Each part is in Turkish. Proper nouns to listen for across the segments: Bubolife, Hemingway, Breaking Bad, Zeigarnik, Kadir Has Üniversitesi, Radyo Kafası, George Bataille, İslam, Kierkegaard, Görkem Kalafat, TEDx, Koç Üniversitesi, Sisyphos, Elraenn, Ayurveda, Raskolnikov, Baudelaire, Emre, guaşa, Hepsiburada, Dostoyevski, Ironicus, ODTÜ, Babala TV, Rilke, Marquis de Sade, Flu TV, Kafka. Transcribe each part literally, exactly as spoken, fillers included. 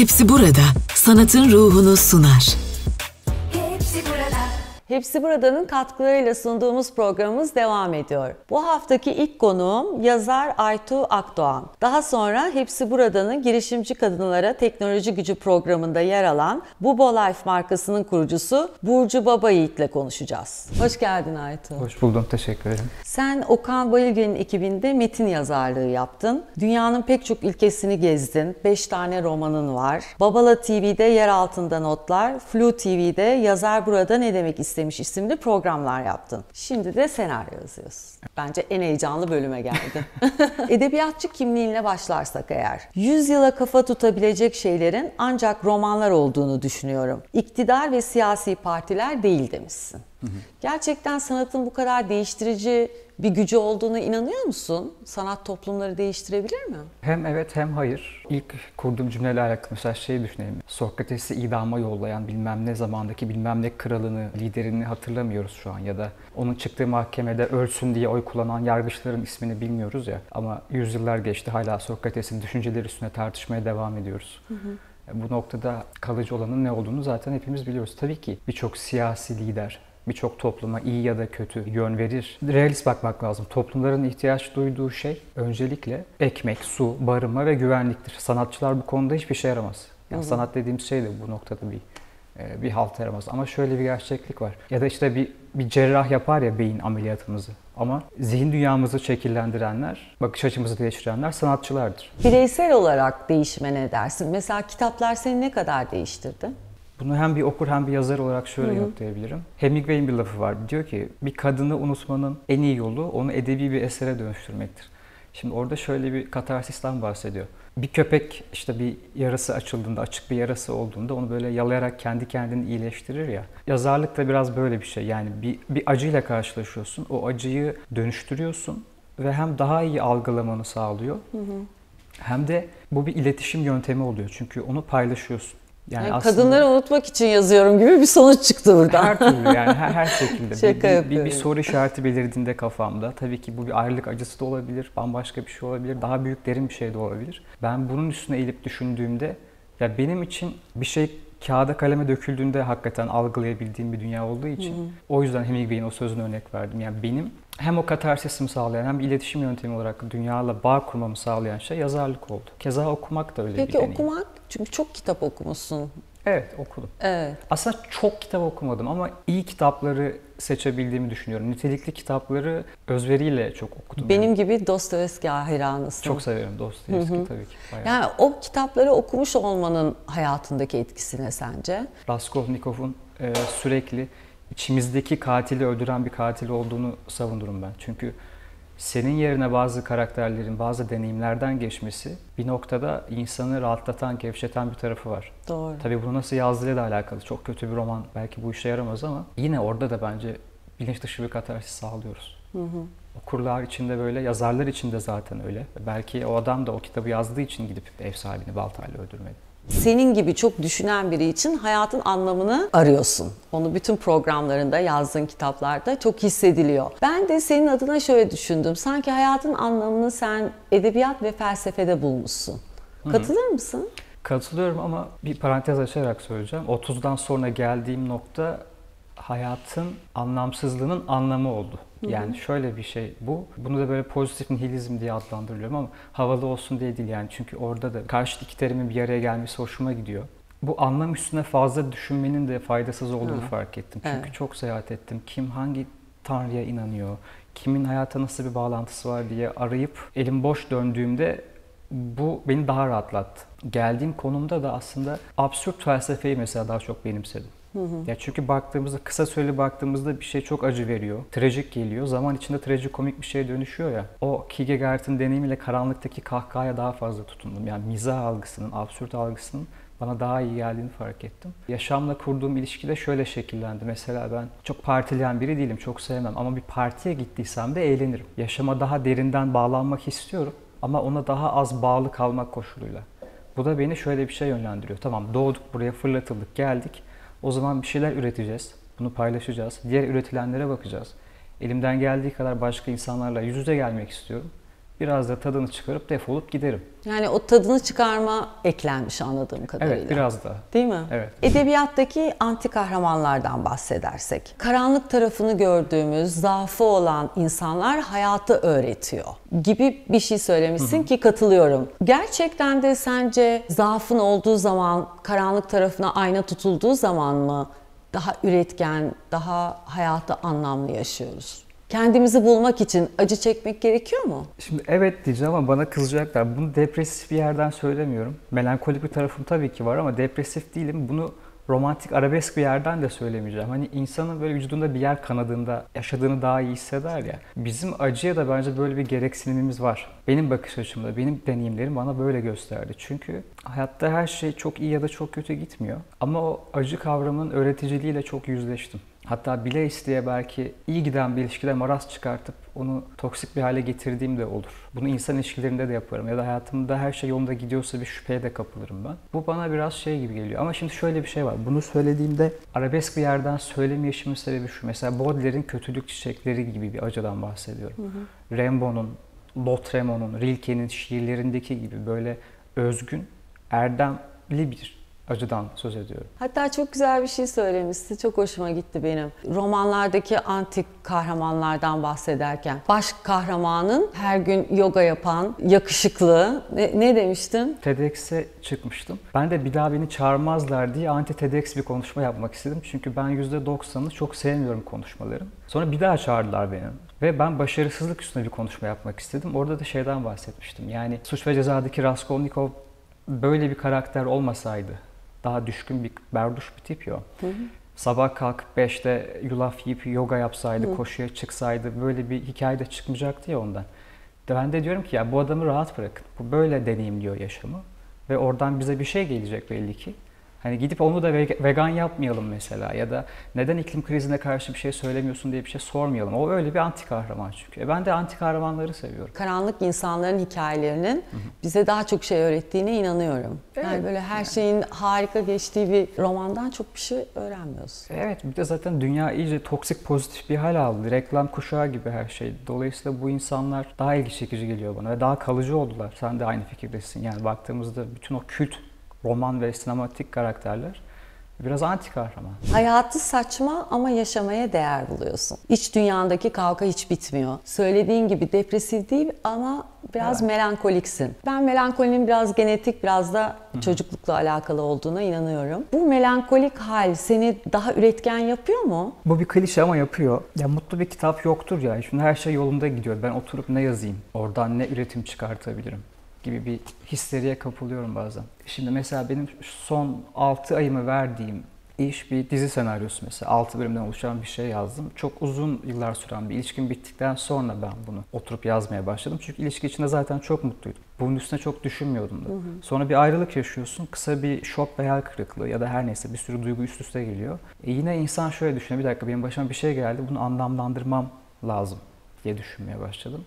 Hepsiburada sanatın ruhunu sunar. Hepsiburada'nın katkılarıyla sunduğumuz programımız devam ediyor. Bu haftaki ilk konuğum yazar Aytuğ Akdoğan. Daha sonra Hepsiburada'nın girişimci kadınlara teknoloji gücü programında yer alan Bubolife markasının kurucusu Burcu Babayiğit'le konuşacağız. Hoş geldin Aytuğ. Hoş buldum, teşekkür ederim. Sen Okan Bayülgen'in ekibinde metin yazarlığı yaptın. Dünyanın pek çok ülkesini gezdin. beş tane romanın var. Babala T V'de Yer Altında Notlar, Flu T V'de Yazar Burada Ne Demek İster? Demiş isimli programlar yaptın. Şimdi de senaryo yazıyorsun. Bence en heyecanlı bölüme geldim. Edebiyatçı kimliğinle başlarsak eğer. Yüzyıla kafa tutabilecek şeylerin ancak romanlar olduğunu düşünüyorum. İktidar ve siyasi partiler değil demişsin. Hı hı. Gerçekten sanatın bu kadar değiştirici bir gücü olduğuna inanıyor musun? Sanat toplumları değiştirebilir mi? Hem evet hem hayır. İlk kurduğum cümleyle alakalı mesela şey düşünelim. Sokrates'i idama yollayan bilmem ne zamandaki bilmem ne kralını, liderini hatırlamıyoruz şu an. Ya da onun çıktığı mahkemede ölsün diye oy kullanan yargıçların ismini bilmiyoruz ya. Ama yüzyıllar geçti, hala Sokrates'in düşünceleri üstüne tartışmaya devam ediyoruz. Hı hı. Bu noktada kalıcı olanın ne olduğunu zaten hepimiz biliyoruz. Tabii ki birçok siyasi lider birçok topluma iyi ya da kötü yön verir. Realist bakmak lazım. Toplumların ihtiyaç duyduğu şey öncelikle ekmek, su, barınma ve güvenliktir. Sanatçılar bu konuda hiçbir şey yaramaz. Yani sanat dediğimiz şey de bu noktada bir bir halt yaramaz. Ama şöyle bir gerçeklik var. Ya da işte bir bir cerrah yapar ya beyin ameliyatımızı. Ama zihin dünyamızı şekillendirenler, bakış açımızı değiştirenler sanatçılardır. Bireysel olarak değişime ne dersin? Mesela kitaplar seni ne kadar değiştirdi? Bunu hem bir okur hem bir yazar olarak şöyle yanıtlayabilirim. Hemingway'in bir lafı var. Diyor ki bir kadını unutmanın en iyi yolu onu edebi bir esere dönüştürmektir. Şimdi orada şöyle bir katarsisten bahsediyor. Bir köpek işte bir yarası açıldığında, açık bir yarası olduğunda onu böyle yalayarak kendi kendini iyileştirir ya. Yazarlık da biraz böyle bir şey. Yani bir, bir acıyla karşılaşıyorsun. O acıyı dönüştürüyorsun ve hem daha iyi algılamanı sağlıyor. Hı hı. Hem de bu bir iletişim yöntemi oluyor. Çünkü onu paylaşıyorsun. Yani yani kadınları unutmak için yazıyorum gibi bir sonuç çıktı buradan. Her türlü yani her, her şekilde. bir, bir, bir, bir soru işareti belirdiğinde kafamda. Tabii ki bu bir ayrılık acısı da olabilir, bambaşka bir şey olabilir, daha büyük derin bir şey de olabilir. Ben bunun üstüne eğilip düşündüğümde ya benim için bir şey kağıda kaleme döküldüğünde hakikaten algılayabildiğim bir dünya olduğu için. Hı hı. O yüzden Hemingway'in o sözüne örnek verdim. Yani benim hem o katarsisimi sağlayan hem iletişim yöntemi olarak dünyayla bağ kurmamı sağlayan şey yazarlık oldu. Keza okumak da öyle. Peki, bir deneyim. Peki okumak? Çünkü çok kitap okumuşsun. Evet, okudum. Evet. Aslında çok kitap okumadım ama iyi kitapları seçebildiğimi düşünüyorum. Nitelikli kitapları özveriyle çok okudum. Benim yani. Gibi Dostoyevski hayranısın. Çok severim Dostoyevski, hı hı. Tabii ki. Bayağı. Yani o kitapları okumuş olmanın hayatındaki etkisi ne sence? Raskolnikov'un e, sürekli içimizdeki katili öldüren bir katil olduğunu savunurum ben. Çünkü senin yerine bazı karakterlerin, bazı deneyimlerden geçmesi bir noktada insanı rahatlatan, gevşeten bir tarafı var. Doğru. Tabii bunu nasıl yazdığıyla da alakalı. Çok kötü bir roman belki bu işe yaramaz ama yine orada da bence bilinç dışı bir katarsis sağlıyoruz. Hı hı. Okurlar için de böyle, yazarlar için de zaten öyle. Belki o adam da o kitabı yazdığı için gidip ev sahibini baltayla öldürmedi. Senin gibi çok düşünen biri için hayatın anlamını arıyorsun. Onu bütün programlarında, yazdığın kitaplarda çok hissediliyor. Ben de senin adına şöyle düşündüm. Sanki hayatın anlamını sen edebiyat ve felsefede bulmuşsun. Katılır Hı-hı. mısın? Katılıyorum ama bir parantez açarak söyleyeceğim. otuzdan sonra geldiğim nokta hayatın anlamsızlığının anlamı oldu. Yani Hı-hı. şöyle bir şey bu. Bunu da böyle pozitif nihilizm diye adlandırıyorum ama havalı olsun diye değil yani. Çünkü orada da karşıt iki terimin bir araya gelmesi hoşuma gidiyor. Bu anlam üstüne fazla düşünmenin de faydasız olduğunu Hı. fark ettim. Çünkü evet. çok seyahat ettim. Kim hangi tanrıya inanıyor, kimin hayata nasıl bir bağlantısı var diye arayıp elim boş döndüğümde bu beni daha rahatlattı. Geldiğim konumda da aslında absürt felsefeyi mesela daha çok benimsedim. Hı hı. Ya çünkü baktığımızda, kısa süreli baktığımızda bir şey çok acı veriyor, trajik geliyor. Zaman içinde trajikomik bir şeye dönüşüyor ya. O Kierkegaard'ın deneyimiyle karanlıktaki kahkahaya daha fazla tutundum. Yani mizah algısının, absürt algısının bana daha iyi geldiğini fark ettim. Yaşamla kurduğum ilişki de şöyle şekillendi. Mesela ben çok partileyen biri değilim, çok sevmem. Ama bir partiye gittiysem de eğlenirim. Yaşama daha derinden bağlanmak istiyorum ama ona daha az bağlı kalmak koşuluyla. Bu da beni şöyle bir şey yönlendiriyor. Tamam, doğduk buraya, fırlatıldık, geldik. O zaman bir şeyler üreteceğiz, bunu paylaşacağız, diğer üretilenlere bakacağız. Elimden geldiği kadar başka insanlarla yüz yüze gelmek istiyorum. biraz da tadını çıkarıp defolup giderim. Yani o tadını çıkarma eklenmiş anladığım kadarıyla. Evet, biraz da. Değil mi? Evet. Edebiyattaki anti kahramanlardan bahsedersek, karanlık tarafını gördüğümüz, zaafı olan insanlar hayatı öğretiyor gibi bir şey söylemişsin, hı hı, ki katılıyorum. Gerçekten de sence zaafın olduğu zaman, karanlık tarafına ayna tutulduğu zaman mı daha üretken, daha hayatı anlamlı yaşıyoruz? Kendimizi bulmak için acı çekmek gerekiyor mu? Şimdi evet diyeceğim ama bana kızacaklar. Bunu depresif bir yerden söylemiyorum. Melankolik bir tarafım tabii ki var ama depresif değilim. Bunu romantik, arabesk bir yerden de söylemeyeceğim. Hani insanın böyle vücudunda bir yer kanadığında yaşadığını daha iyi hisseder ya. Bizim acıya da bence böyle bir gereksinimimiz var. Benim bakış açımda, benim deneyimlerim bana böyle gösterdi. Çünkü hayatta her şey çok iyi ya da çok kötü gitmiyor. Ama o acı kavramının öğreticiliğiyle çok yüzleştim. Hatta bile isteye belki iyi giden bir ilişkide maraz çıkartıp onu toksik bir hale getirdiğim de olur. Bunu insan ilişkilerinde de yaparım ya da hayatımda her şey yolunda gidiyorsa bir şüpheye de kapılırım ben. Bu bana biraz şey gibi geliyor ama şimdi şöyle bir şey var. Bunu söylediğimde arabesk bir yerden söylemeyişimin sebebi şu. Mesela Baudelaire'in Kötülük Çiçekleri gibi bir acıdan bahsediyorum. Hı hı. Rimbaud'un, Lautréamont'un, Rilke'nin şiirlerindeki gibi böyle özgün, erdemli bir acıdan söz ediyorum. Hatta çok güzel bir şey söylemişsin. Çok hoşuma gitti benim. Romanlardaki antik kahramanlardan bahsederken baş kahramanın her gün yoga yapan, yakışıklı. Ne, ne demiştin? TEDx'e çıkmıştım. Ben de bir daha beni çağırmazlar diye anti TEDx bir konuşma yapmak istedim. Çünkü ben yüzde doksanını çok sevmiyorum konuşmaların. Sonra bir daha çağırdılar beni. Ve ben başarısızlık üstüne bir konuşma yapmak istedim. Orada da şeyden bahsetmiştim. Yani Suç ve Ceza'daki Raskolnikov böyle bir karakter olmasaydı, daha düşkün bir berduş bir tip ya. Hı hı. Sabah kalkıp beşte yulaf yiyip yoga yapsaydı, hı, koşuya çıksaydı böyle bir hikayede çıkmayacaktı ya ondan. Ben de diyorum ki ya bu adamı rahat bırakın. Bu böyle deneyimliyor yaşamı ve oradan bize bir şey gelecek belli ki. Hani gidip onu da vegan yapmayalım mesela ya da neden iklim krizine karşı bir şey söylemiyorsun diye bir şey sormayalım. O öyle bir anti kahraman çünkü. E ben de anti kahramanları seviyorum. Karanlık insanların hikayelerinin, hı hı, bize daha çok şey öğrettiğine inanıyorum. Evet. Yani böyle her şeyin harika geçtiği bir romandan çok bir şey öğrenmiyorsun. Evet, bir de zaten dünya iyice toksik pozitif bir hal aldı. Reklam kuşağı gibi her şey. Dolayısıyla bu insanlar daha ilgi çekici geliyor bana ve daha kalıcı oldular. Sen de aynı fikirdesin. Yani baktığımızda bütün o kült roman ve sinematik karakterler biraz anti kahraman. Hayatı saçma ama yaşamaya değer buluyorsun. İç dünyandaki kavga hiç bitmiyor. Söylediğin gibi depresif değil ama biraz, evet, melankoliksin. Ben melankolinin biraz genetik, biraz da çocuklukla alakalı olduğuna inanıyorum. Bu melankolik hal seni daha üretken yapıyor mu? Bu bir klişe ama yapıyor. Ya mutlu bir kitap yoktur ya. Şimdi her şey yolunda gidiyor. Ben oturup ne yazayım? Oradan ne üretim çıkartabilirim gibi bir hisleriye kapılıyorum bazen. Şimdi mesela benim son altı ayımı verdiğim iş bir dizi senaryosu mesela. altı bölümden oluşan bir şey yazdım. Çok uzun yıllar süren bir ilişkim bittikten sonra ben bunu oturup yazmaya başladım. Çünkü ilişki içinde zaten çok mutluydum. Bunun üstüne çok düşünmüyordum da. Hı hı. Sonra bir ayrılık yaşıyorsun. Kısa bir şok ve hayal kırıklığı ya da her neyse bir sürü duygu üst üste geliyor. E yine insan şöyle düşünüyor. Bir dakika benim başıma bir şey geldi. Bunu anlamlandırmam lazım diye düşünmeye başladım.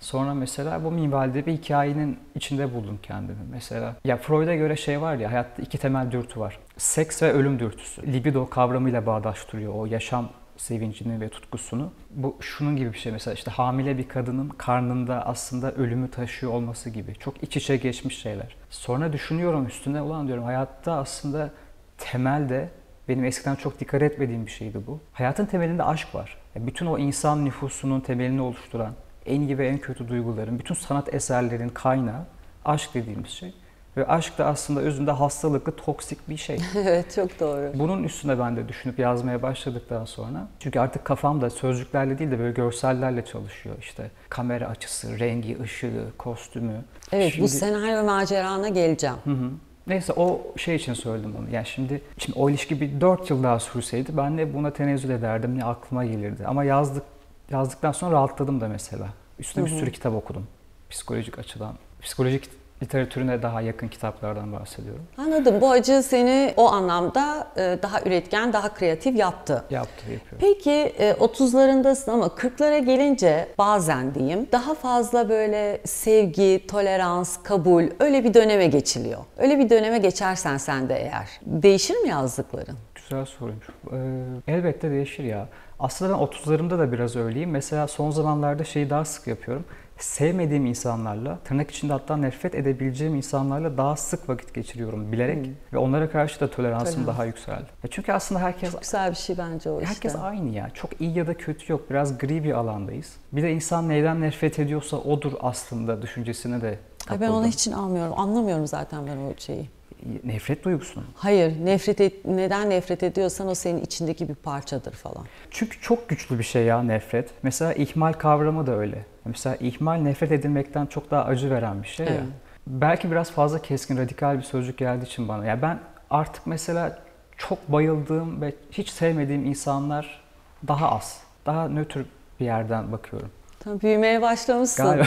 Sonra mesela bu minvalde bir hikayenin içinde buldum kendimi. Mesela ya Freud'a göre şey var ya, hayatta iki temel dürtü var. Seks ve ölüm dürtüsü. Libido kavramıyla bağdaştırıyor o yaşam sevincini ve tutkusunu. Bu şunun gibi bir şey mesela, işte hamile bir kadının karnında aslında ölümü taşıyor olması gibi. Çok iç içe geçmiş şeyler. Sonra düşünüyorum üstüne, ulan diyorum hayatta aslında temelde benim eskiden çok dikkat etmediğim bir şeydi bu. Hayatın temelinde aşk var. Ya bütün o insan nüfusunun temelini oluşturan en iyi ve en kötü duyguların, bütün sanat eserlerin kaynağı aşk dediğimiz şey. Ve aşk da aslında özünde hastalıklı, toksik bir şey. Evet, çok doğru. Bunun üstüne ben de düşünüp yazmaya başladıktan sonra, çünkü artık kafam da sözcüklerle değil de böyle görsellerle çalışıyor. İşte kamera açısı, rengi, ışığı, kostümü. Evet, şimdi bu senaryo macerana geleceğim. Hı hı. Neyse o şey için söyledim onu. Yani şimdi, şimdi o ilişki bir dört yıl daha sürseydi ben ne buna tenezzül ederdim ne aklıma gelirdi. Ama yazdık. Yazdıktan sonra rahatladım da mesela. Üstüne, hı hı, bir sürü kitap okudum. Psikolojik açıdan. Psikolojik literatürüne daha yakın kitaplardan bahsediyorum. Anladım. Bu acı seni o anlamda daha üretken, daha kreatif yaptı. Yaptı, yapıyor. Peki otuzlarındasın ama kırklara gelince bazen diyeyim daha fazla böyle sevgi, tolerans, kabul öyle bir döneme geçiliyor. Öyle bir döneme geçersen sen de eğer. Değişir mi yazdıkların? Güzel soruymuş. Ee, elbette değişir ya. Aslında ben otuzlarımda da biraz öyleyim. Mesela son zamanlarda şeyi daha sık yapıyorum. sevmediğim insanlarla, tırnak içinde hatta nefret edebileceğim insanlarla daha sık vakit geçiriyorum bilerek. Hmm. Ve onlara karşı da toleransım Tolerans. daha yükseldi. Ya çünkü aslında herkes... Çok güzel bir şey bence o işte. Herkes aynı ya. Çok iyi ya da kötü yok. Biraz gri bir alandayız. Bir de insan neyden nefret ediyorsa odur aslında düşüncesine de kapıldım. Ben onu hiç almıyorum. Anlamıyorum zaten ben o şeyi. Nefret duygusunu. Hayır, nefret et, neden nefret ediyorsan o senin içindeki bir parçadır falan. Çünkü çok güçlü bir şey ya nefret. Mesela ihmal kavramı da öyle. Mesela ihmal nefret edilmekten çok daha acı veren bir şey ya. Evet. Belki biraz fazla keskin, radikal bir sözcük geldiği için bana. Ya yani ben artık mesela çok bayıldığım ve hiç sevmediğim insanlar daha az. Daha nötr bir yerden bakıyorum. Tam büyümeye başlamışsın. Galiba.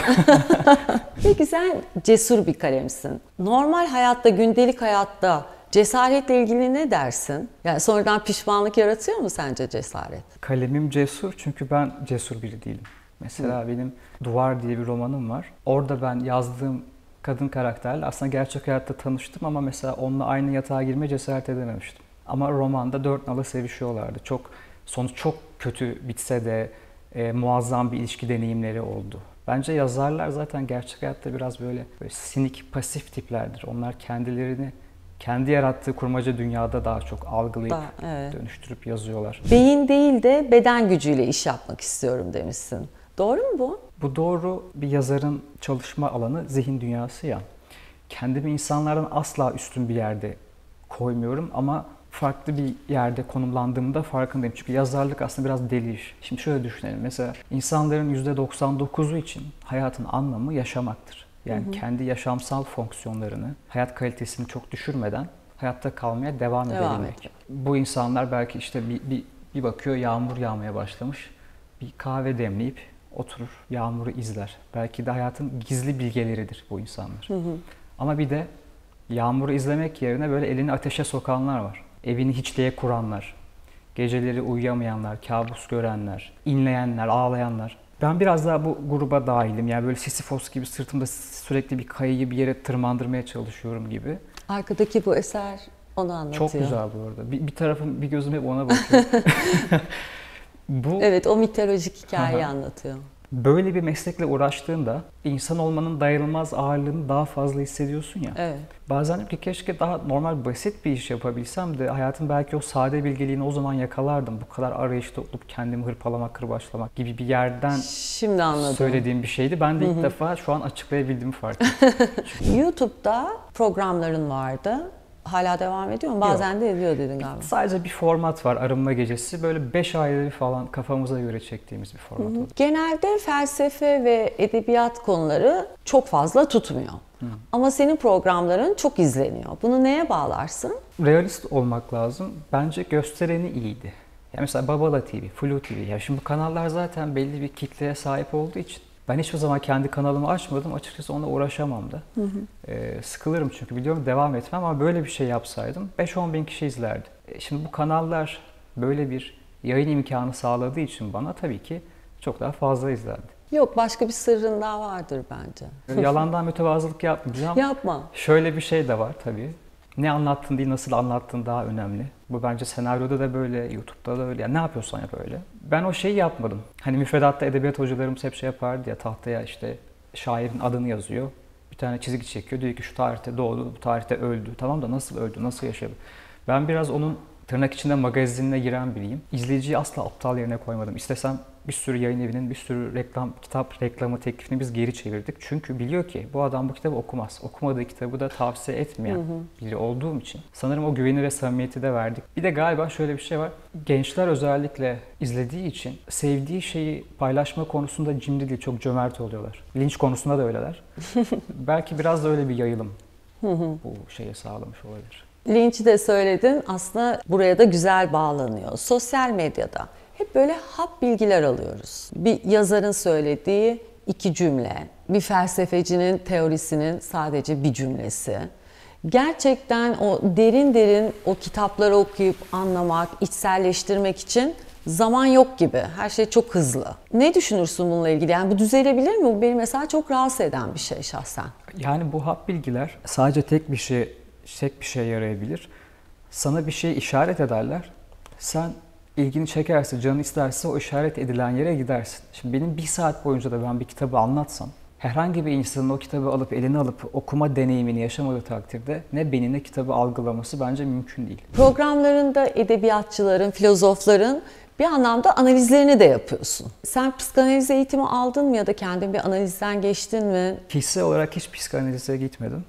Peki sen cesur bir kalemsin. Normal hayatta, gündelik hayatta cesaretle ilgili ne dersin? Yani sonradan pişmanlık yaratıyor mu sence cesaret? Kalemim cesur çünkü ben cesur biri değilim. Mesela Hı. benim Duvar diye bir romanım var. Orada ben yazdığım kadın karakterle aslında gerçek hayatta tanıştım ama mesela onunla aynı yatağa girmeye cesaret edememiştim. Ama romanda dört nala sevişiyorlardı. Çok, sonuç çok kötü bitse de e, muazzam bir ilişki deneyimleri oldu. Bence yazarlar zaten gerçek hayatta biraz böyle, böyle sinik, pasif tiplerdir. Onlar kendilerini kendi yarattığı kurmaca dünyada daha çok algılayıp da, evet. dönüştürüp yazıyorlar. Beyin değil de beden gücüyle iş yapmak istiyorum demişsin. Doğru mu bu? Bu doğru. Bir yazarın çalışma alanı zihin dünyası ya. Kendimi insanlardan asla üstün bir yerde koymuyorum ama farklı bir yerde konumlandığımda farkındayım. Çünkü yazarlık aslında biraz deli iş. Şimdi şöyle düşünelim. Mesela insanların yüzde doksan dokuzu için hayatın anlamı yaşamaktır. Yani hı hı. kendi yaşamsal fonksiyonlarını, hayat kalitesini çok düşürmeden hayatta kalmaya devam, devam edebilmek. Et. Bu insanlar belki işte bir, bir, bir bakıyor yağmur yağmaya başlamış. Bir kahve demleyip oturur, yağmuru izler. Belki de hayatın gizli bilgeleridir bu insanlar. Hı hı. Ama bir de yağmuru izlemek yerine böyle elini ateşe sokanlar var. Evini hiçliğe kuranlar, geceleri uyuyamayanlar, kabus görenler, inleyenler, ağlayanlar. Ben biraz daha bu gruba dahilim. Yani böyle Sisyphos gibi sırtımda sürekli bir kayayı bir yere tırmandırmaya çalışıyorum gibi. Arkadaki bu eser onu anlatıyor. Çok güzel bu arada. Bir, bir tarafım, bir gözüm hep ona bakıyor. Bu, evet, o mitolojik hikayeyi aha. anlatıyor. Böyle bir meslekle uğraştığında insan olmanın dayanılmaz ağırlığını daha fazla hissediyorsun ya. Evet. Bazen ki keşke daha normal, basit bir iş yapabilsem de hayatın belki o sade bilgeliğini o zaman yakalardım. Bu kadar arayışta olup kendimi hırpalamak, kırbaçlamak gibi bir yerden şimdi anladım. Söylediğim bir şeydi. Ben de ilk Hı-hı. defa şu an açıklayabildiğimi fark ettim. YouTube'da programların vardı. Hala devam ediyor mu? Bazen Yok. de ediyor dedin galiba. Sadece bir format var, Arınma Gecesi. Böyle beş ayları falan kafamıza göre çektiğimiz bir format. Hı hı. Genelde felsefe ve edebiyat konuları çok fazla tutmuyor. Hı. Ama senin programların çok izleniyor. Bunu neye bağlarsın? Realist olmak lazım. Bence göstereni iyiydi. Yani mesela Babala T V, Flu T V. Ya şimdi bu kanallar zaten belli bir kitleye sahip olduğu için ben hiçbir zaman kendi kanalımı açmadım. Açıkçası onunla uğraşamam da. Hı hı. Ee, sıkılırım çünkü biliyorum, devam etmem ama böyle bir şey yapsaydım beş on bin kişi izlerdi. E şimdi bu kanallar böyle bir yayın imkanı sağladığı için bana tabii ki çok daha fazla izlerdi. Yok, başka bir sırrın daha vardır bence. Yalandan mütevazılık yapmayacağım. Yapma. Şöyle bir şey de var tabii. Ne anlattın değil, nasıl anlattın daha önemli. Bu bence senaryoda da böyle, YouTube'da da öyle. Yani ne yapıyorsan yap öyle. Ben o şeyi yapmadım. Hani müfredatta edebiyat hocalarımız hep şey yapardı ya, tahtaya işte şairin adını yazıyor. Bir tane çizgi çekiyor. Diyor ki şu tarihte doğdu, bu tarihte öldü. Tamam da nasıl öldü, nasıl yaşadı? Ben biraz onun tırnak içinde magazinine giren biriyim. İzleyiciyi asla aptal yerine koymadım. İstesem bir sürü yayın evinin bir sürü reklam, kitap reklamı teklifini biz geri çevirdik. Çünkü biliyor ki bu adam bu kitabı okumaz. Okumadığı kitabı da tavsiye etmeyen hı hı. biri olduğum için sanırım o güveni ve samimiyeti de verdik. Bir de galiba şöyle bir şey var. Gençler özellikle izlediği için sevdiği şeyi paylaşma konusunda cimri değil, çok cömert oluyorlar. Linç konusunda da öyleler. Belki biraz da öyle bir yayılım hı hı. bu şeye sağlamış olabilir. Linç'i de söyledin. Aslında buraya da güzel bağlanıyor. Sosyal medyada hep böyle hap bilgiler alıyoruz. Bir yazarın söylediği iki cümle, bir felsefecinin teorisinin sadece bir cümlesi. Gerçekten o derin derin o kitapları okuyup anlamak, içselleştirmek için zaman yok gibi. Her şey çok hızlı. Ne düşünürsün bununla ilgili? Yani bu düzelebilir mi? Bu beni mesela çok rahatsız eden bir şey şahsen. Yani bu hap bilgiler sadece tek bir şey, tek bir şeye yarayabilir. Sana bir şey işaret ederler. Sen ilgini çekerse, canın isterse o işaret edilen yere gidersin. Şimdi benim bir saat boyunca da ben bir kitabı anlatsam herhangi bir insanın o kitabı alıp eline alıp okuma deneyimini yaşamadığı takdirde ne beni ne kitabı algılaması bence mümkün değil. Programlarında edebiyatçıların, filozofların bir anlamda analizlerini de yapıyorsun. Sen psikanaliz eğitimi aldın mı ya da kendin bir analizden geçtin mi? Kişisel olarak hiç psikanalize gitmedim.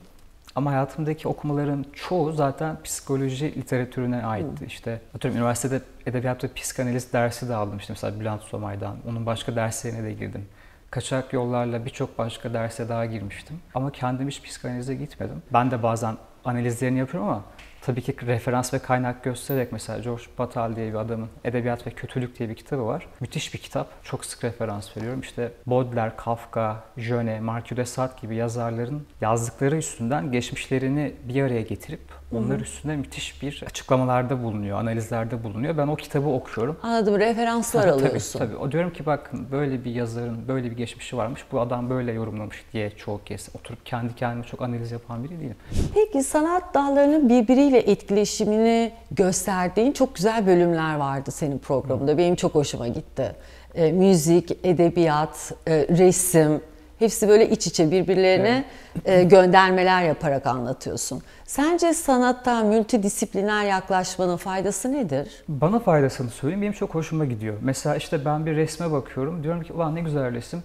Ama hayatımdaki okumaların çoğu zaten psikoloji literatürüne aitti. Hmm. İşte atıyorum üniversitede edebiyatta psikanaliz dersi de aldım. İşte mesela Bülent Somay'dan, onun başka derslerine de girdim. Kaçak yollarla birçok başka derse daha girmiştim. Ama kendim hiç psikanalize gitmedim. Ben de bazen analizlerini yapıyorum ama tabii ki referans ve kaynak göstererek, mesela George Bataille diye bir adamın Edebiyat ve Kötülük diye bir kitabı var. Müthiş bir kitap. Çok sık referans veriyorum. İşte Baudelaire, Kafka, Jöne, Marquis de Sade gibi yazarların yazdıkları üstünden geçmişlerini bir araya getirip onlar Hı-hı. üstünde müthiş bir açıklamalarda bulunuyor, analizlerde bulunuyor. Ben o kitabı okuyorum. Anladım. Referanslar tabii, alıyorsun. Tabii. O diyorum ki bakın böyle bir yazarın böyle bir geçmişi varmış. Bu adam böyle yorumlamış diye çoğu kez oturup kendi kendime çok analiz yapan biri değilim. Peki sanat dallarının birbiri ile etkileşimini gösterdiğin çok güzel bölümler vardı senin programında. Benim çok hoşuma gitti. E, müzik, edebiyat, e, resim, hepsi böyle iç içe birbirlerine evet. e, göndermeler yaparak anlatıyorsun. Sence sanatta multidisipliner yaklaşmanın faydası nedir? Bana faydasını söyleyeyim. Benim çok hoşuma gidiyor. Mesela işte ben bir resme bakıyorum. Diyorum ki ulan ne güzel resim.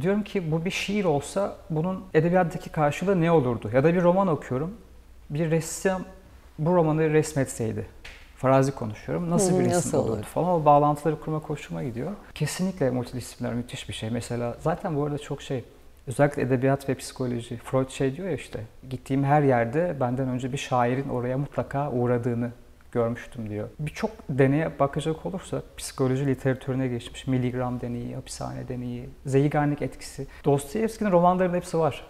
Diyorum ki bu bir şiir olsa bunun edebiyattaki karşılığı ne olurdu? Ya da bir roman okuyorum. Bir ressam bu romanı resmetseydi, farazi konuşuyorum, nasıl bir resim olurdu falan, o bağlantıları kurma hoşuma gidiyor. Kesinlikle multidisipliner müthiş bir şey. Mesela zaten bu arada çok şey, özellikle edebiyat ve psikoloji, Freud şey diyor ya işte, gittiğim her yerde benden önce bir şairin oraya mutlaka uğradığını görmüştüm diyor. Birçok deneye bakacak olursa psikoloji literatürüne geçmiş, miligram deneyi, hapishane deneyi, Zeigarnik etkisi, Dostoyevski'nin romanlarının hepsi var.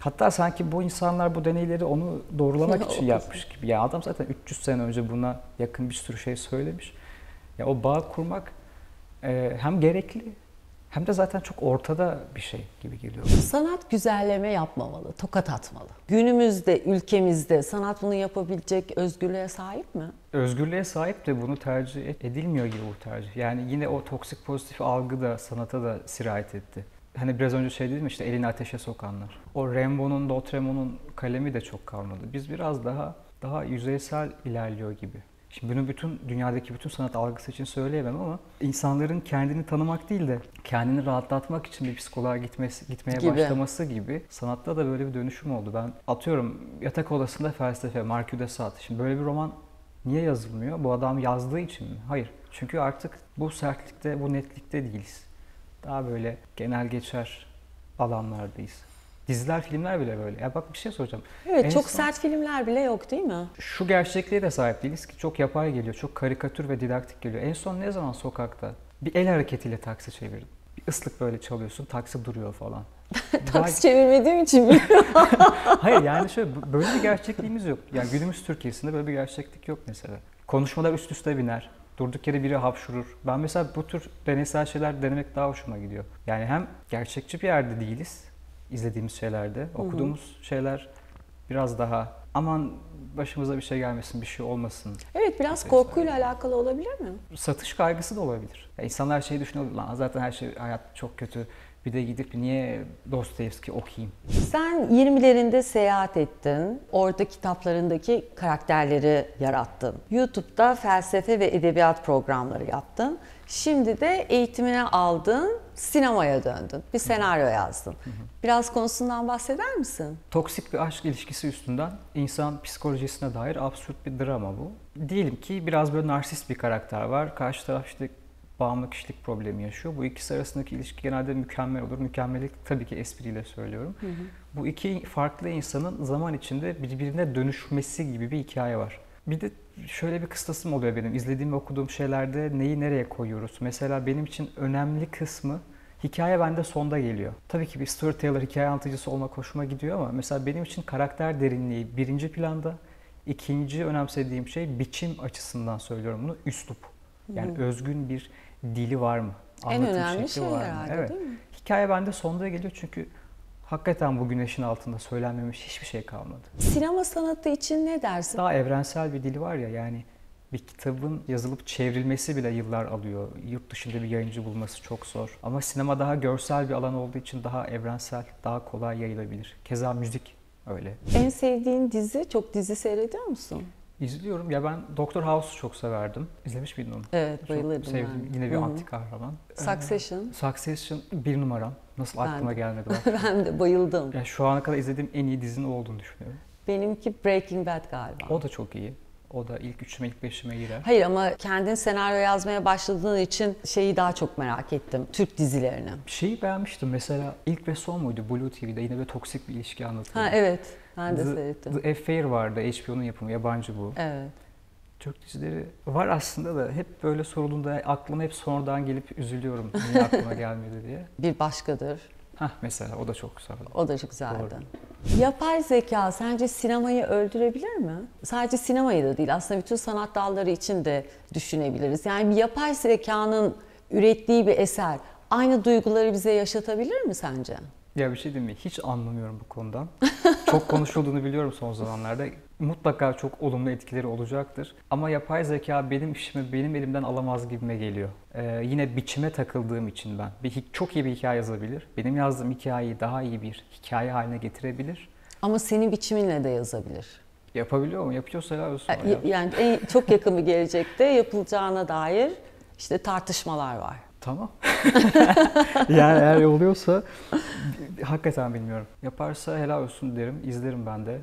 Hatta sanki bu insanlar bu deneyleri onu doğrulamak için yapmış gibi. Ya adam zaten üç yüz sene önce buna yakın bir sürü şey söylemiş. Ya o bağ kurmak e, hem gerekli hem de zaten çok ortada bir şey gibi geliyor. Sanat güzelleme yapmamalı, tokat atmalı. Günümüzde, ülkemizde sanat bunu yapabilecek özgürlüğe sahip mi? Özgürlüğe sahip de bunu tercih edilmiyor gibi bu tercih. Yani yine o toksik pozitif algı da sanata da sirayet etti. Hani biraz önce şey dedim işte elini ateşe sokanlar. O Rimbaud'un, Lautréamont'un kalemi de çok kavradı. Biz biraz daha daha yüzeysel ilerliyor gibi. Şimdi bunu bütün dünyadaki bütün sanat algısı için söyleyemem ama insanların kendini tanımak değil de kendini rahatlatmak için bir psikoloğa gitmesi, gitmeye gibi. başlaması gibi sanatta da böyle bir dönüşüm oldu. Ben atıyorum yatak odasında felsefe, Marquis de Sade. Şimdi böyle bir roman niye yazılmıyor? Bu adam yazdığı için mi? Hayır. Çünkü artık bu sertlikte, bu netlikte değiliz. Daha böyle genel geçer alanlardayız. Diziler, filmler bile böyle. Ya bak bir şey soracağım. Evet, en çok son... sert filmler bile yok değil mi? Şu gerçekliğe de sahip değiliz ki çok yapay geliyor, çok karikatür ve didaktik geliyor. En son ne zaman sokakta bir el hareketiyle taksi çevirdim. Bir ıslık böyle çalıyorsun, taksi duruyor falan. Taksi Daha... çevirmediğim için mi? Hayır yani şöyle, böyle bir gerçekliğimiz yok. Yani günümüz Türkiye'sinde böyle bir gerçeklik yok mesela. Konuşmalar üst üste biner. Durduk yere biri hapşurur. Ben mesela bu tür deneysel şeyler denemek daha hoşuma gidiyor. Yani hem gerçekçi bir yerde değiliz, izlediğimiz şeylerde, okuduğumuz Hı-hı. şeyler biraz daha aman başımıza bir şey gelmesin, bir şey olmasın. Evet, biraz mesela korkuyla yani. alakalı olabilir mi? Satış kaygısı da olabilir. Yani insanlar şey düşünüyor, lan zaten her şey, hayat çok kötü. Bir de gidip niye Dostoyevski okuyayım? Sen yirmilerinde seyahat ettin. Orada kitaplarındaki karakterleri yarattın. YouTube'da felsefe ve edebiyat programları yaptın. Şimdi de eğitimine aldın, sinemaya döndün. Bir senaryo yazdın. Biraz konusundan bahseder misin? Toksik bir aşk ilişkisi üstünden insan psikolojisine dair absürt bir drama bu. Diyelim ki biraz böyle narsist bir karakter var. Karşı taraf işte bağımlı kişilik problemi yaşıyor. Bu ikisi arasındaki ilişki genelde mükemmel olur. Mükemmellik tabii ki espriyle söylüyorum. Hı hı. Bu iki farklı insanın zaman içinde birbirine dönüşmesi gibi bir hikaye var. Bir de şöyle bir kıstasım oluyor benim. İzlediğim ve okuduğum şeylerde neyi nereye koyuyoruz? Mesela benim için önemli kısmı hikaye bende sonda geliyor. Tabii ki bir storyteller, hikaye anlatıcısı olmak hoşuma gidiyor ama mesela benim için karakter derinliği birinci planda. İkinci önemsediğim şey biçim açısından söylüyorum bunu. Üslup. Yani hı. özgün bir dili var mı? Anlatım en önemli şey var herhalde evet. değil mi? Hikaye bende sonda geliyor çünkü hakikaten bu güneşin altında söylenmemiş hiçbir şey kalmadı. Sinema sanatı için ne dersin? Daha evrensel bir dili var ya yani Bir kitabın yazılıp çevrilmesi bile yıllar alıyor. Yurt dışında bir yayıncı bulması çok zor. Ama sinema daha görsel bir alan olduğu için daha evrensel, daha kolay yayılabilir. Keza müzik öyle. En sevdiğin dizi, çok dizi seyrediyor musun? İzliyorum. Ya ben Doctor House'u çok severdim. İzlemiş miydin onu? Evet, bayılırdım. Çok sevdim. Yani. Yine bir Hı-hı. anti kahraman. Succession. Ee, Succession bir numaram. Nasıl aklıma ben gelmedi? Ben de bayıldım. Yani şu ana kadar izlediğim en iyi dizinin olduğunu düşünüyorum. Benimki Breaking Bad galiba. O da çok iyi. O da ilk üçüme, ilk beşime girer. Hayır ama kendin senaryo yazmaya başladığın için şeyi daha çok merak ettim. Türk dizilerini. Şeyi beğenmiştim. Mesela ilk ve son muydu? Flu T V'de yine böyle toksik bir ilişki anlatıyor. Ha evet. Ben de seyrettim. The Affair vardı. H B O'nun yapımı. Yabancı bu. Evet. Türk dizileri var aslında da hep böyle sorulduğunda aklıma hep sonradan gelip üzülüyorum. Niye aklıma gelmedi diye. Bir başkadır. Hah mesela o da çok güzeldi. O da çok güzeldi. Doğru. Yapay zeka sence sinemayı öldürebilir mi? Sadece sinemayı da değil aslında bütün sanat dalları için de düşünebiliriz. Yani yapay zekanın ürettiği bir eser aynı duyguları bize yaşatabilir mi sence? Ya bir şey diyeyim mi? Hiç anlamıyorum bu konudan. Çok konuşulduğunu biliyorum son zamanlarda. Mutlaka çok olumlu etkileri olacaktır. Ama yapay zeka benim işimi benim elimden alamaz gibime geliyor. Ee, yine biçime takıldığım için ben. Bir, çok iyi bir hikaye yazabilir. Benim yazdığım hikayeyi daha iyi bir hikaye haline getirebilir. Ama senin biçiminle de yazabilir. Yapabiliyor mu? Yapıyorsa helal olsun. Ya, yani en, çok yakın bir gelecekte yapılacağına dair işte tartışmalar var. Tamam. Yani eğer oluyorsa hakikaten bilmiyorum. Yaparsa helal olsun derim, izlerim ben de.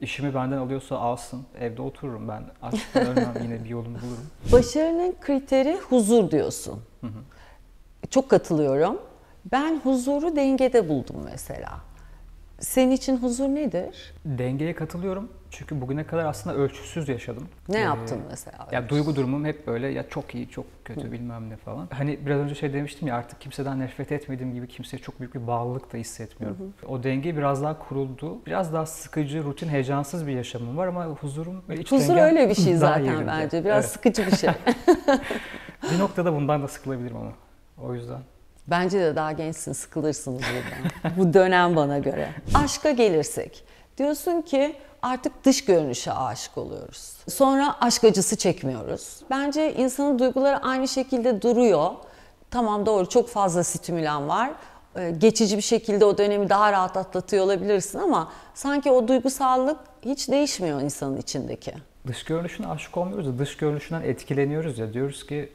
İşimi benden alıyorsa alsın, evde otururum ben. Açlıktan ölmem, yine bir yolumu bulurum. Başarının kriteri huzur diyorsun. Hı hı. Çok katılıyorum. Ben huzuru dengede buldum mesela. Senin için huzur nedir? Dengeye katılıyorum. Çünkü bugüne kadar aslında ölçüsüz yaşadım. Ne ee, yaptın mesela? Ölçüsüz? Ya duygu durumum hep böyle ya çok iyi, çok kötü Hı. bilmem ne falan. Hani biraz önce şey demiştim ya artık kimseden nefret etmediğim gibi kimseye çok büyük bir bağlılık da hissetmiyorum. Hı hı. O denge biraz daha kuruldu. Biraz daha sıkıcı, rutin, heyecansız bir yaşamım var ama huzurum ve iç Huzur öyle bir şey zaten bence. Biraz evet. sıkıcı bir şey. Bir noktada bundan da sıkılabilirim ama. O yüzden. Bence de daha gençsin, sıkılırsınız buradan. Bu dönem bana göre. Aşka gelirsek. Diyorsun ki artık dış görünüşe aşık oluyoruz. Sonra aşk acısı çekmiyoruz. Bence insanın duyguları aynı şekilde duruyor. Tamam doğru çok fazla stimülan var. Ee, geçici bir şekilde o dönemi daha rahat atlatıyor olabilirsin ama sanki o duygusallık hiç değişmiyor insanın içindeki. Dış görünüşüne aşık olmuyoruz da dış görünüşünden etkileniyoruz ya. Diyoruz ki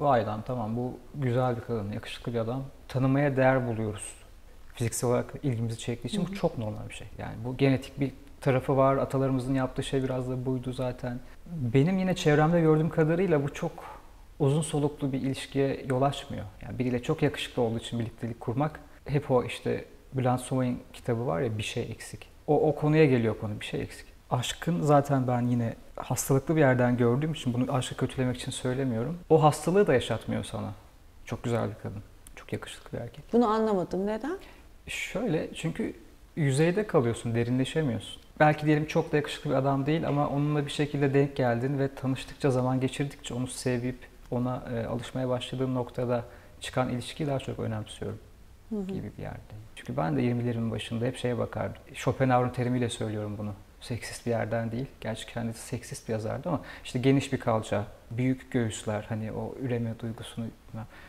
vay lan tamam bu güzel bir kadın, yakışıklı bir adam. Tanımaya değer buluyoruz. Fiziksel olarak ilgimizi çektiği için Hı-hı. bu çok normal bir şey. Yani bu genetik bir tarafı var. Atalarımızın yaptığı şey biraz da buydu zaten. Benim yine çevremde gördüğüm kadarıyla bu çok uzun soluklu bir ilişkiye yol açmıyor. Yani biriyle çok yakışıklı olduğu için birliktelik kurmak hep o işte Bülent Somay'ın kitabı var ya bir şey eksik. O, o konuya geliyor konu bir şey eksik. Aşkın zaten ben yine hastalıklı bir yerden gördüğüm için bunu aşkı kötülemek için söylemiyorum. O hastalığı da yaşatmıyor sana. Çok güzel bir kadın. Çok yakışıklı bir erkek. Bunu anlamadım. Neden? Şöyle çünkü yüzeyde kalıyorsun, derinleşemiyorsun. Belki diyelim çok da yakışıklı bir adam değil ama onunla bir şekilde denk geldin ve tanıştıkça, zaman geçirdikçe onu sevip ona e, alışmaya başladığım noktada çıkan ilişkiyi daha çok önemsiyorum hı hı. gibi bir yerde. Çünkü ben de yirmilerimin başında hep şeye bakardım. Schopenhauer'ın terimiyle söylüyorum bunu. Seksist bir yerden değil. Gerçi kendisi seksist bir yazardı ama işte geniş bir kalça, büyük göğüsler, hani o üreme duygusunu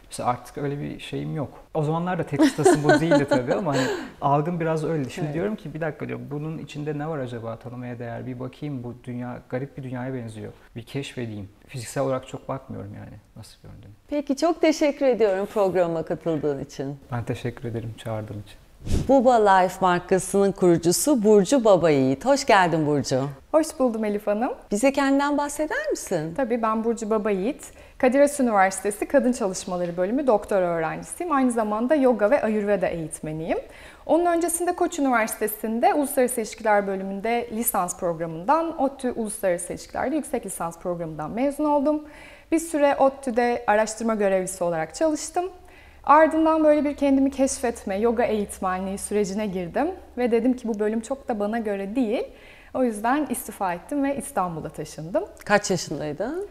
mesela artık öyle bir şeyim yok. O zamanlar da tek kıstasım bu değildi tabii ama hani algım biraz öyle. Şimdi evet. diyorum ki bir dakika diyorum bunun içinde ne var acaba tanımaya değer bir bakayım bu dünya garip bir dünyaya benziyor. Bir keşfedeyim. Fiziksel olarak çok bakmıyorum yani nasıl göründüğünü. Peki çok teşekkür ediyorum programa katıldığın için. Ben teşekkür ederim çağırdığın için. Bubolife markasının kurucusu Burcu Babayiğit. Hoş geldin Burcu. Hoş buldum Elif Hanım. Bize kendinden bahseder misin? Tabii ben Burcu Babayiğit. Kadir Has Üniversitesi Kadın Çalışmaları Bölümü doktor öğrencisiyim. Aynı zamanda yoga ve ayurveda eğitmeniyim. Onun öncesinde Koç Üniversitesi'nde Uluslararası İlişkiler Bölümünde lisans programından, ODTÜ Uluslararası İlişkiler'de yüksek lisans programından mezun oldum. Bir süre ODTÜ'de araştırma görevlisi olarak çalıştım. Ardından böyle bir kendimi keşfetme, yoga eğitmenliği sürecine girdim ve dedim ki bu bölüm çok da bana göre değil. O yüzden istifa ettim ve İstanbul'a taşındım. Kaç yaşındaydın?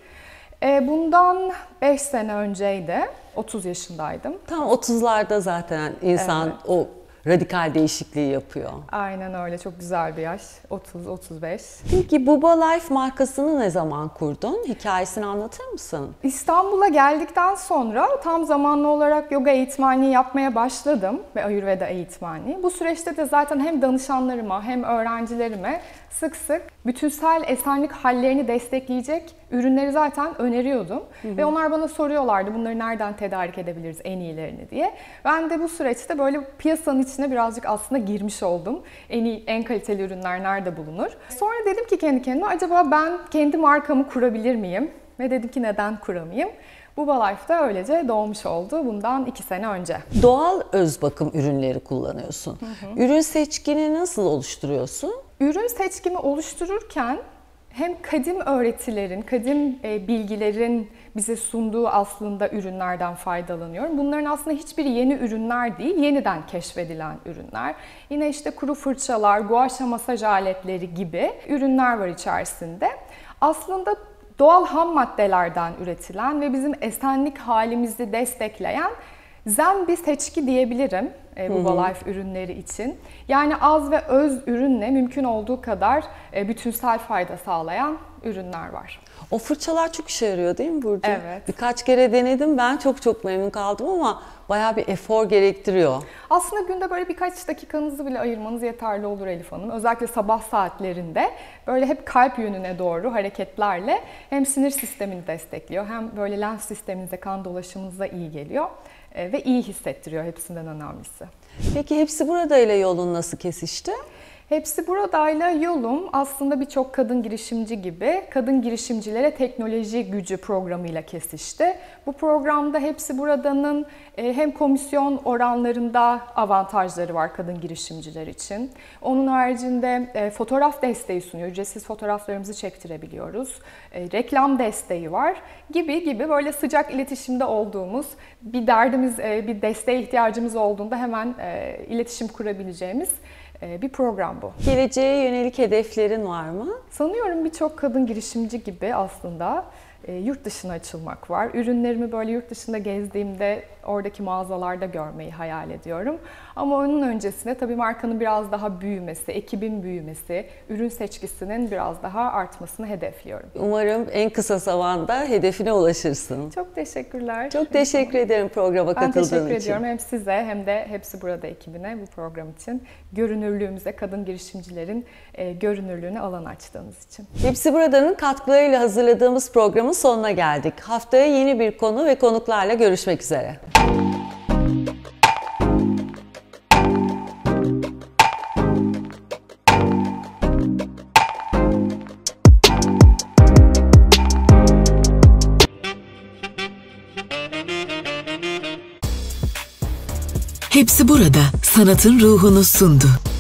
Bundan beş sene önceydi. otuz yaşındaydım. Tam otuzlarda zaten insan evet. o radikal değişikliği yapıyor. Aynen öyle. Çok güzel bir yaş. otuz otuz beş. Peki Bubolife markasını ne zaman kurdun? Hikayesini anlatır mısın? İstanbul'a geldikten sonra tam zamanlı olarak yoga eğitmenliği yapmaya başladım ve Ayurveda eğitmenliği. Bu süreçte de zaten hem danışanlarıma hem öğrencilerime sık sık bütünsel esenlik hallerini destekleyecek ürünleri zaten öneriyordum. Hı hı. Ve onlar bana soruyorlardı bunları nereden tedarik edebiliriz en iyilerini diye. Ben de bu süreçte böyle piyasanın içine birazcık aslında girmiş oldum. En iyi, en kaliteli ürünler nerede bulunur? Sonra dedim ki kendi kendime acaba ben kendi markamı kurabilir miyim? Ve dedim ki neden kuramayayım? Bubalife'da öylece doğmuş oldu bundan iki sene önce. Doğal öz bakım ürünleri kullanıyorsun. Hı hı. Ürün seçkini nasıl oluşturuyorsun? Ürün seçkimi oluştururken hem kadim öğretilerin, kadim bilgilerin bize sunduğu aslında ürünlerden faydalanıyorum. Bunların aslında hiçbiri yeni ürünler değil, yeniden keşfedilen ürünler. Yine işte kuru fırçalar, guaşa masaj aletleri gibi ürünler var içerisinde. Aslında doğal ham maddelerden üretilen ve bizim esenlik halimizi destekleyen zen bir seçki diyebilirim e, Bubolife ürünleri için. Yani az ve öz ürünle mümkün olduğu kadar e, bütünsel fayda sağlayan ürünler var. O fırçalar çok işe yarıyor değil mi Burcu? Evet. Birkaç kere denedim, ben çok çok memnun kaldım ama bayağı bir efor gerektiriyor. Aslında günde böyle birkaç dakikanızı bile ayırmanız yeterli olur Elif Hanım. Özellikle sabah saatlerinde böyle hep kalp yönüne doğru hareketlerle hem sinir sistemini destekliyor hem böyle lenf sisteminize, kan dolaşımınıza iyi geliyor ve iyi hissettiriyor hepsinden önemlisi. Peki Hepsiburada ile yolun nasıl kesişti? Hepsiburada ile yolum aslında birçok kadın girişimci gibi kadın girişimcilere teknoloji gücü programıyla kesişti. Bu programda Hepsiburada'nın hem komisyon oranlarında avantajları var kadın girişimciler için. Onun haricinde fotoğraf desteği sunuyor. Ücretsiz fotoğraflarımızı çektirebiliyoruz. Reklam desteği var gibi gibi böyle sıcak iletişimde olduğumuz, bir derdimiz, bir desteğe ihtiyacımız olduğunda hemen iletişim kurabileceğimiz bir program bu. Geleceğe yönelik hedeflerin var mı? Sanıyorum birçok kadın girişimci gibi aslında yurt dışına açılmak var. Ürünlerimi böyle yurt dışında gezdiğimde oradaki mağazalarda görmeyi hayal ediyorum. Ama onun öncesinde tabii markanın biraz daha büyümesi, ekibin büyümesi, ürün seçkisinin biraz daha artmasını hedefliyorum. Umarım en kısa zamanda hedefine ulaşırsın. Çok teşekkürler. Çok teşekkür ederim programa katıldığın için. Ben teşekkür ediyorum hem size hem de Hepsiburada ekibine bu program için. Görünürlüğümüze, kadın girişimcilerin görünürlüğüne alan açtığınız için. Hepsiburada'nın katkılarıyla hazırladığımız programın sonuna geldik. Haftaya yeni bir konu ve konuklarla görüşmek üzere. Hepsiburada sanatın ruhunu sundu.